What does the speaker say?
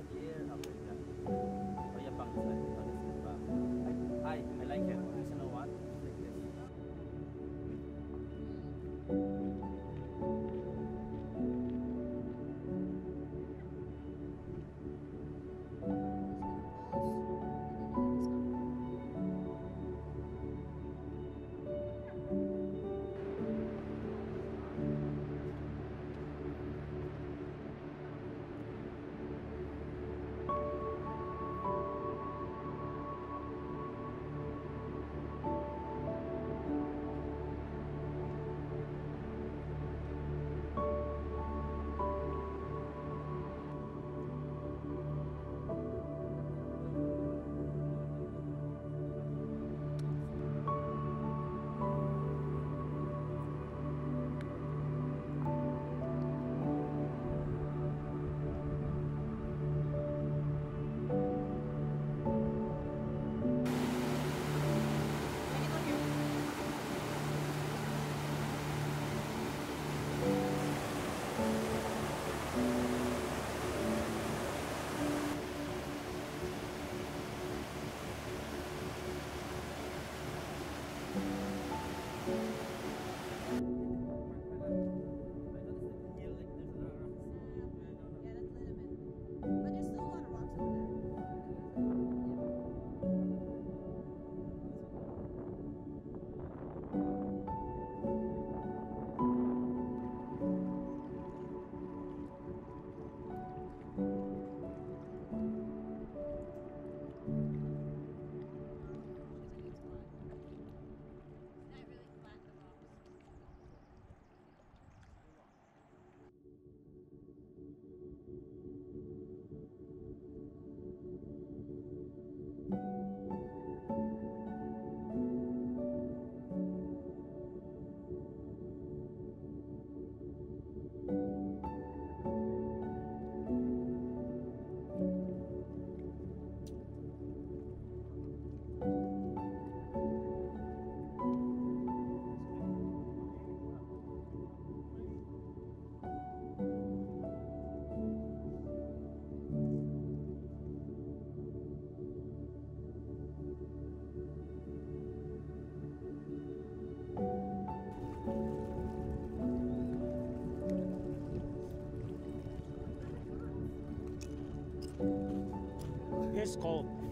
Oh dear, how good that. Oh yeah, I like it. You know what? Like this. It's cold.